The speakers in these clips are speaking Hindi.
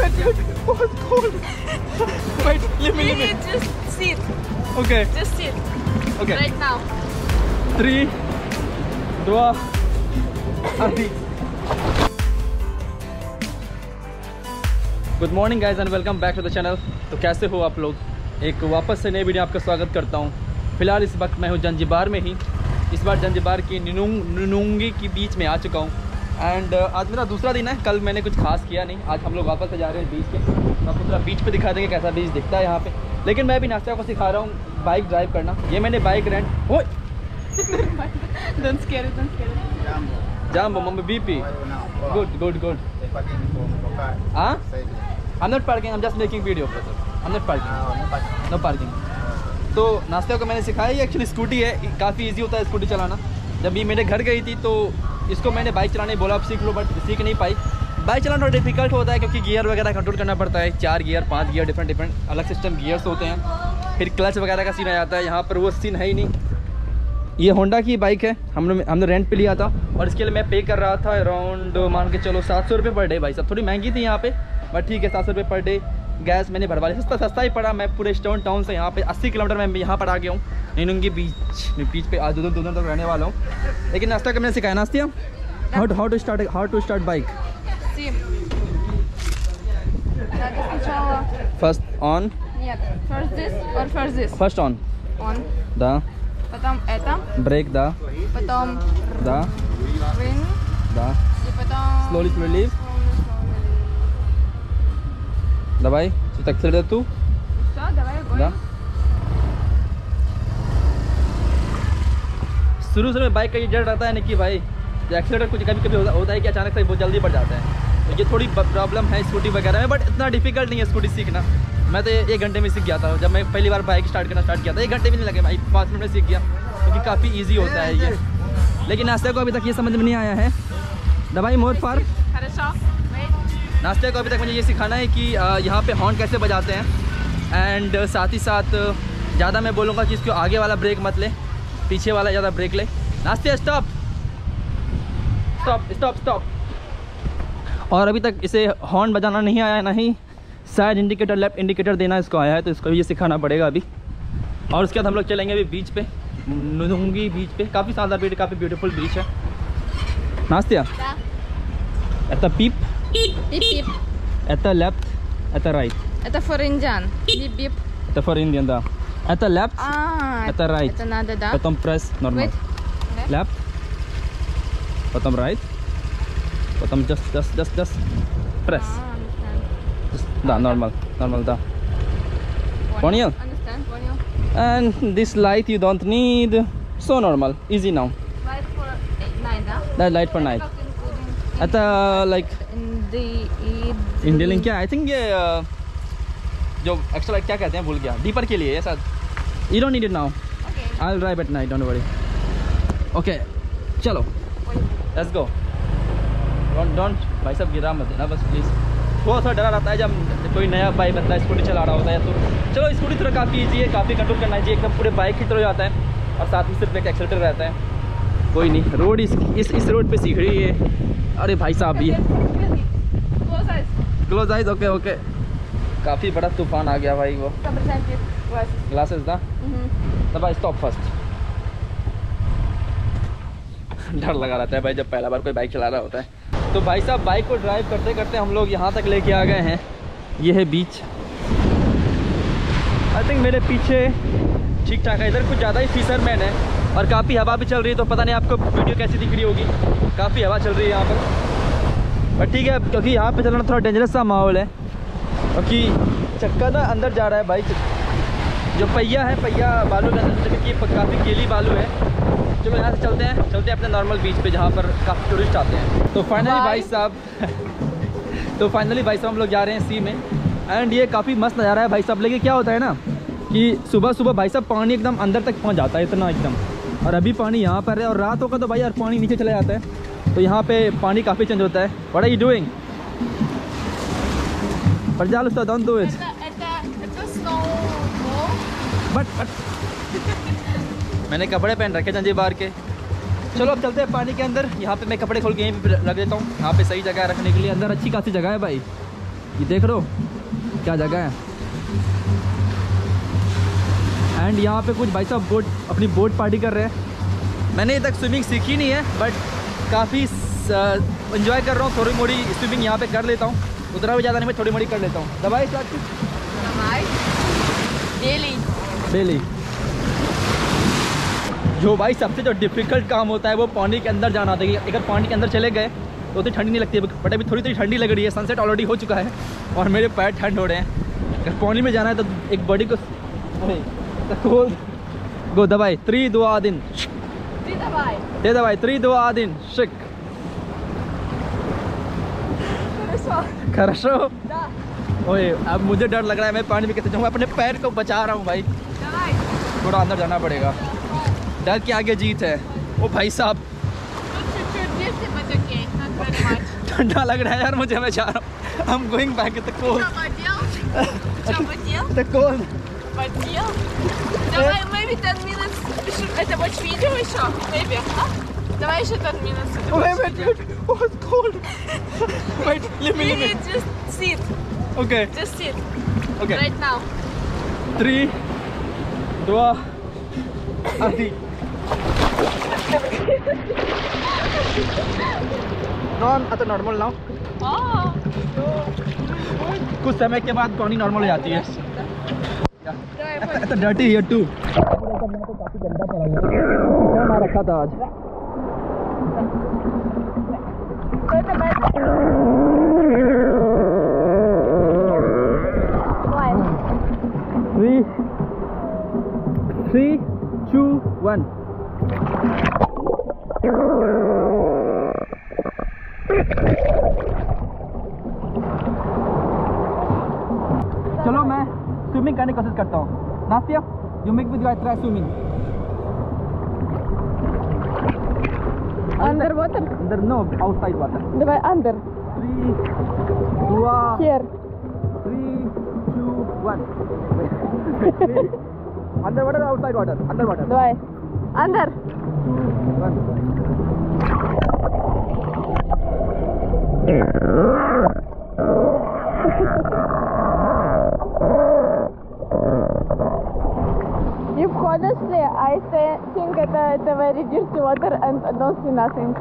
sweat, it was cold. Wait, let me. Just sit. Okay. Just sit. Okay. Right now. 3, 2, 1. Good morning guys and welcome back to the channel. तो कैसे हो आप लोग, एक वापस से नई वीडियो आपका स्वागत करता हूं। फिलहाल इस वक्त मैं हूं जंजीबार में ही। इस बार जंजीबार की नुनुंगी के बीच में आ चुका हूं एंड आज मेरा दूसरा दिन है। कल मैंने कुछ खास किया नहीं, आज हम लोग वापस से जा रहे हैं बीच के। आपको पूरा बीच पे दिखा देंगे कैसा बीच दिखता है यहाँ पे। लेकिन मैं अभी नाश्ता को सिखा रहा हूँ बाइक ड्राइव करना। ये मैंने बाइक रेंट हो Jambo, mambo BP. Good. Huh? I'm not parking. I'm just making video. I'm not parking. No parking. तो नाश्ते को मैंने सिखाया। ये एक्चुअली स्कूटी है, काफ़ी इजी होता है स्कूटी चलाना। जब ये मेरे घर गई थी तो इसको मैंने बाइक चलाने बोला आप सीख लो, बट सीख नहीं पाई। बाइक चलाना थोड़ा डिफिकल्ट होता है क्योंकि गियर वगैरह कंट्रोल करना पड़ता है। 4 गियर 5 गियर डिफरेंट अलग सिस्टम गियर्स होते हैं। फिर क्लच वगैरह का सीन आ जाता है, यहाँ पर वो सीन है ही नहीं। ये होंडा की बाइक है, हमने रेंट पे लिया था और इसके लिए मैं पे कर रहा था अराउंड मान के चलो 700 रुपये पर डे। भाई साहब थोड़ी महंगी थी यहाँ पे, बट ठीक है 700 रुपये पर डे गैस मैंने भरवा लिया। सस्ता ही पड़ा। मैं पूरे स्टोन टाउन से यहाँ पे 80 किलोमीटर मैं यहाँ पर आ गया हूँ। नुनुंगी बीच पे आज दो दिन तक रहने वाला हूँ। लेकिन नाश्ता करने सिखाया नाश्ते how to start bike first on Потом это. Break, да. Потом. Да. Ring. Да. И потом. Slowly. Давай. Так, следует ту. Все, давай гоним. Да. शुरू से बाइक का ये डर रहता है ना कि भाई एक्सीलेटर कुछ कभी होता है कि अचानक से बहुत जल्दी बढ़ जाता है। तो ये थोड़ी प्रॉब्लम है स्कूटी वगैरह में, बट इतना डिफिकल्ट नहीं है स्कूटी सीखना। मैं तो 1 घंटे में सीख गया था। जब मैं पहली बार बाइक स्टार्ट करना स्टार्ट किया था 1 घंटे भी नहीं लगे भाई, 5 मिनट में सीख गया क्योंकि काफ़ी इजी होता है ये। लेकिन नाश्ते को अभी तक ये समझ में नहीं आया है। दवाई मोर फार नाश्ते को अभी तक मुझे ये सिखाना है कि यहाँ पे हॉर्न कैसे बजाते हैं। एंड साथ ही साथ ज़्यादा मैं बोलूँगा कि इसको आगे वाला ब्रेक मत ले, पीछे वाला ज़्यादा ब्रेक ले। नाश्ते स्टॉप। और अभी तक इसे हॉर्न बजाना नहीं आया, नहीं साइड इंडिकेटर लेफ्ट इंडिकेटर देना इसको आया है, तो इसको ये सिखाना पड़ेगा अभी। और उसके बाद हम लोग चलेंगे अभी बीच पे, नुनुंगी बीच पे। काफ़ी शानदार बीच, काफ़ी ब्यूटीफुल बीच है। नाश्ते at the peep at the left at the right at the four engine beep beep at the four engine दा at the left at the right at नादा दा प्रथम प्रेस नॉर्मल लेफ्ट प्रथम राइट प्रथम just press da normal da Ponyo understand Ponyo and this light you don't need, so normal easy now. Light for night da that light for night at like in the link I think ye jo extra light kya kehte hain bhul gaya deeper ke liye aisa you don't need it now. Okay, I'll drive at night, don't worry. Okay chalo let's go. Don't bhai sahab gira mat dena bas please. थोड़ा सा डरा रहता है जब कोई नया बाइक बनता है स्कूटी चला रहा होता है। तो चलो स्कूटी थोड़ा काफ़ी ईजी है, काफ़ी कंट्रोल करना चाहिए, एकदम पूरे बाइक की तरह जाता है और साथ में सिर्फ एक एक्सेलेटर रहता है। कोई नहीं, रोड इस रोड पे सीख रही है। अरे भाई साहब ये क्लोज आइज ओके। काफ़ी बड़ा तूफान आ गया भाई। वो ग्लासेस था तब आई स्टॉप फर्स्ट। डर लगा रहता है भाई जब पहला बार कोई बाइक चला रहा होता है। तो भाई साहब बाइक को ड्राइव करते करते हम लोग यहाँ तक लेके आ गए हैं। ये है बीच। आई थिंक मेरे पीछे ठीक ठाक है। इधर कुछ ज़्यादा ही फिसरमैन है और काफ़ी हवा भी चल रही है, तो पता नहीं आपको वीडियो कैसी दिख रही होगी। काफ़ी हवा चल रही है यहाँ पर, बट ठीक है क्योंकि यहाँ पे चलना थोड़ा डेंजरस सा माहौल है क्योंकि चक्का ना अंदर जा रहा है बाइक। जो पहिया है पहिया बालू के अंदर, क्योंकि काफ़ी गीली बालू है। चलो यहाँ से चलते हैं अपने नॉर्मल बीच पे जहाँ पर काफ़ी टूरिस्ट आते हैं। तो फाइनली भाई साहब हम लोग जा रहे हैं सी में एंड ये काफ़ी मस्त नज़ारा है भाई साहब। लेकिन क्या होता है ना कि सुबह भाई साहब पानी एकदम अंदर तक पहुँच जाता है, इतना एकदम। और अभी पानी यहाँ पर है और रात होगा तो भाई यार पानी नीचे चला जाता है। तो यहाँ पर पानी काफ़ी चेंज होता है। What are you doing? Don't do it मैंने कपड़े पहन रखे जंजीबार के। चलो अब चलते हैं पानी के अंदर। यहाँ पे मैं कपड़े खोल के यहीं पे रख देता हूँ, यहाँ पे सही जगह रखने के लिए। अंदर अच्छी खासी जगह है भाई। ये देख रहे हो क्या जगह है। एंड यहाँ पे कुछ भाई साहब बोट अपनी बोट पार्टी कर रहे हैं। मैंने अभी तक स्विमिंग सीखी नहीं है बट काफ़ी इन्जॉय कर रहा हूँ। थोड़ी मोड़ी स्विमिंग यहाँ पे कर लेता हूँ, उतना भी ज़्यादा नहीं, मैं थोड़ी मोड़ी कर लेता हूँ। दवाई डेली डेली जो भाई सबसे जो डिफ़िकल्ट काम होता है वो पानी के अंदर जाना होता है। अगर पानी के अंदर चले गए तो उतनी ठंडी नहीं लगती है, बट अभी थोड़ी ठंडी लग रही है। सनसेट ऑलरेडी हो चुका है और मेरे पैर ठंड हो रहे हैं। अगर पानी में जाना है तो एक बॉडी को गो दवाई त्री दो आ दिन दे दवाई त्री दो आ दिन शिक खरशो। ओए अब मुझे डर लग रहा है, मैं पानी में कैसे जाऊँगा? अपने पैर को बचा रहा हूँ भाई, थोड़ा अंदर जाना पड़ेगा। डर के आगे जीत है। ओ भाई साहब ठंडा लग रहा है यार मुझे, मैं जा रहा हूँ। I am going back to the coal. तो नॉर्मल ना कुछ समय के बाद पानी नॉर्मल हो जाती है। तो डर्टी हियर टू काफी गंदा पड़ा रखा था आज। थ्री 2, 1 चलो मैं स्विमिंग करने की कोशिश करता हूँ। नासिया you make me try swimming under water. अंदर नो, आउटसाइड वाटर। दवाई अंदर 3, 2, 1 अंदर वाटर आउटसाइड वाटर। अंदर वाटर दवाई अंदर। If honestly, I think that it's a very dirty water and I don't see nothing.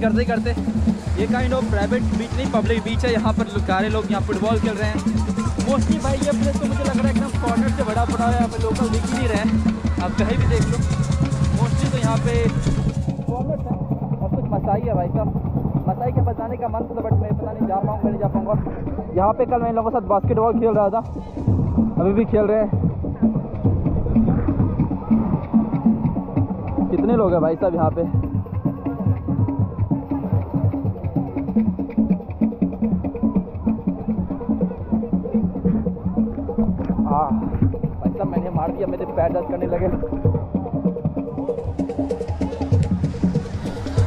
करते करते ये काइंड ऑफ प्राइवेट बीच नहीं, पब्लिक बीच है। यहाँ पर सारे लोग यहाँ फुटबॉल खेल रहे हैं मोस्टली। भाई ये प्लेस तो मुझे लग रहा है एकदम कॉर्नर से बड़ा पड़ा है। यहाँ पे लोकल दिख ही नहीं रहे हैं, आप कहीं भी देख लो मोस्टली। तो यहाँ पे कॉर्नर है और कुछ मसाई है। भाई साहब मसाई के बताने का मन था बट मैं पता नहीं जा पाऊँगा, नहीं जा पाऊँगा। यहाँ पर कल मैं इन लोगों के साथ बास्केटबॉल खेल रहा था, अभी भी खेल रहे हैं। कितने लोग हैं भाई साहब यहाँ पे? या मेरे पैर दर्द करने लगे।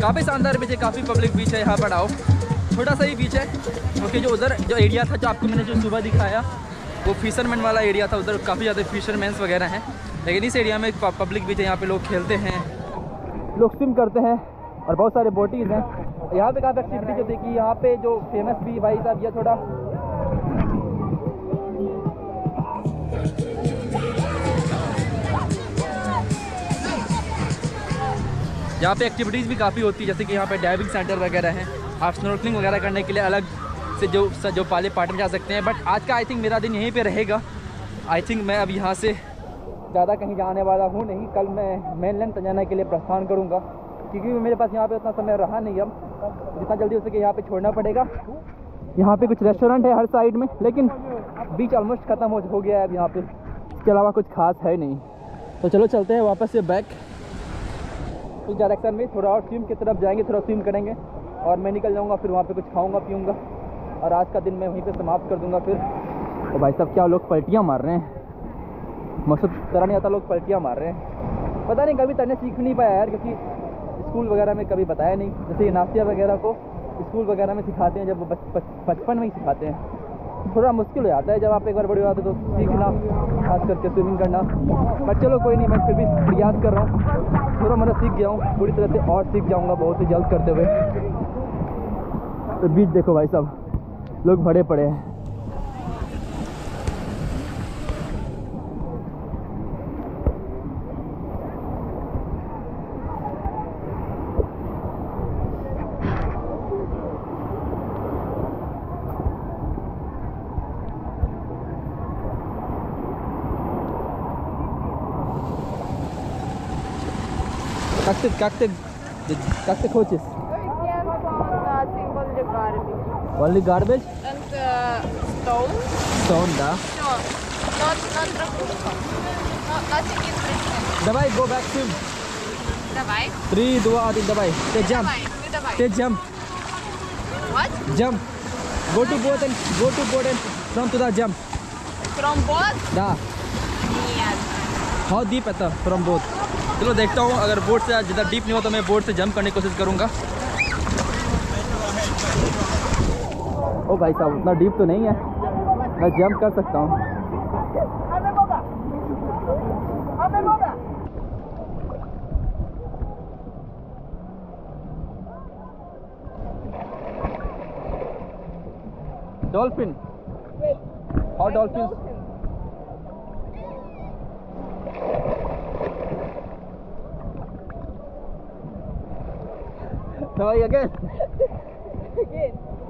काफ़ी शानदार बीच है, काफ़ी पब्लिक बीच है। यहाँ पर आओ, छोटा सा ही बीच है क्योंकि जो उधर जो एरिया था जो आपको मैंने जो सुबह दिखाया वो फिशरमैन वाला एरिया था। उधर काफ़ी ज़्यादा फिशरमैन्स वगैरह हैं, लेकिन इस एरिया में पब्लिक बीच है। यहाँ पे लोग खेलते हैं, लोग स्विम करते हैं और बहुत सारे बोटीज हैं। यहाँ पर काफ़ी एक्टिविटी जो देखी। यहाँ पर जो फेमस भी भाई साहब, यह थोड़ा यहाँ पे एक्टिविटीज़ भी काफ़ी होती है, जैसे कि यहाँ पे डाइविंग सेंटर वगैरह हैं। आप स्नॉर्कलिंग वगैरह करने के लिए अलग से जो पहले पार्टी में जा सकते हैं। बट आज का आई थिंक मेरा दिन यहीं पे रहेगा। आई थिंक मैं अब यहाँ से ज़्यादा कहीं जाने वाला हूँ नहीं। कल मैं मेनलैंड जाने के लिए प्रस्थान करूँगा, क्योंकि मेरे पास यहाँ पे उतना समय रहा नहीं। अब जितना जल्दी हो सके यहाँ पे छोड़ना पड़ेगा। यहाँ पे कुछ रेस्टोरेंट है हर साइड में, लेकिन बीच ऑलमोस्ट ख़त्म हो गया है अब। यहाँ पे इसके अलावा कुछ खास है नहीं। तो चलो चलते हैं वापस से बैक उस डायरेक्शन में, थोड़ा और स्विम की तरफ जाएंगे, थोड़ा स्विम करेंगे और मैं निकल जाऊँगा। फिर वहाँ पर कुछ खाऊँगा पीऊँगा और आज का दिन मैं वहीं पर समाप्त कर दूँगा फिर। तो भाई साहब क्या लोग पलटियाँ मार रहे हैं, मकसद तरह नहीं आता। लोग पलटियाँ मार रहे हैं, पता नहीं कभी तैरना सीख नहीं पाया यार, क्योंकि स्कूल वगैरह में कभी बताया नहीं। जैसे ये नाश्तिया वगैरह को स्कूल वगैरह में सिखाते हैं, जब वो बचपन में ही सिखाते हैं, थोड़ा मुश्किल हो जाता है जब आप एक बार बड़े हो जाते हो तो सीखना, खास करके स्विमिंग करना। बट चलो कोई नहीं, मैं फिर भी प्रयास कर रहा हूँ, थोड़ा मोड़ा सीख गया हूँ, पूरी तरह से और सीख जाऊँगा बहुत ही जल्द करते हुए। तो बीच देखो भाई साहब, लोग भरे पड़े हैं। Как ты хочешь? Yes, simple garbage. Only garbage? And stone. Stone, да? No, not ракушка. Nothing interesting. Давай, go back swim. Давай. 3, 2, 1, давай. Ты jump. Ты jump. What? Jump. Go to boat and from to the jump. From boat? Да. Нет. How deep это from boat? चलो देखता हूँ, अगर बोट से ज़्यादा डीप नहीं हो तो मैं बोट से जंप करने की कोशिश करूँगा। ओ भाई साहब, उतना डीप तो नहीं है, मैं जंप कर सकता हूँ। डॉल्फिन और डॉल्फिन again.